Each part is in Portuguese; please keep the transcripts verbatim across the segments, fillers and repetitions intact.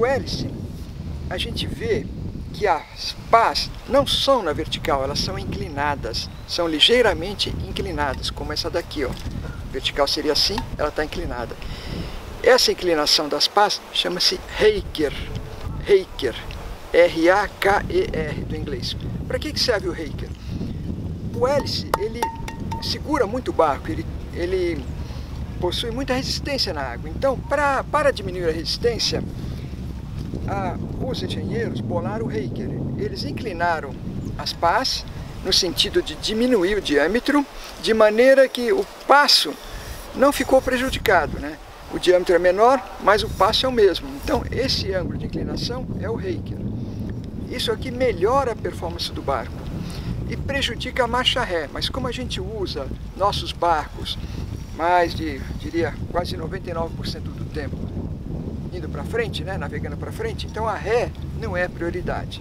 o hélice, a gente vê que as pás não são na vertical, elas são inclinadas, são ligeiramente inclinadas, como essa daqui, ó. Vertical seria assim, ela está inclinada. Essa inclinação das pás chama-se Raker, Raker, R A K E R do inglês. Para que que serve o Raker? O hélice, ele segura muito o barco, ele, ele possui muita resistência na água. Então, pra, para diminuir a resistência, a, os engenheiros bolaram o Raker. Eles inclinaram as pás no sentido de diminuir o diâmetro, de maneira que o passo não ficou prejudicado, né? O diâmetro é menor, mas o passo é o mesmo. Então, esse ângulo de inclinação é o Raker. Isso aqui melhora a performance do barco e prejudica a marcha ré. Mas como a gente usa nossos barcos mais de, diria, quase noventa e nove por cento do tempo indo para frente, né? Navegando para frente, então a ré não é prioridade.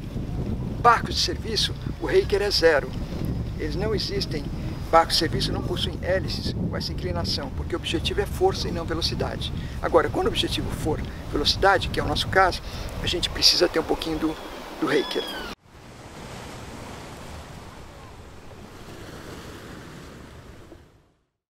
Barcos de serviço, o Raker é zero. Eles não existem. Barcos de serviço não possuem hélices com essa inclinação, porque o objetivo é força e não velocidade. Agora, quando o objetivo for velocidade, que é o nosso caso, a gente precisa ter um pouquinho do, do Raker.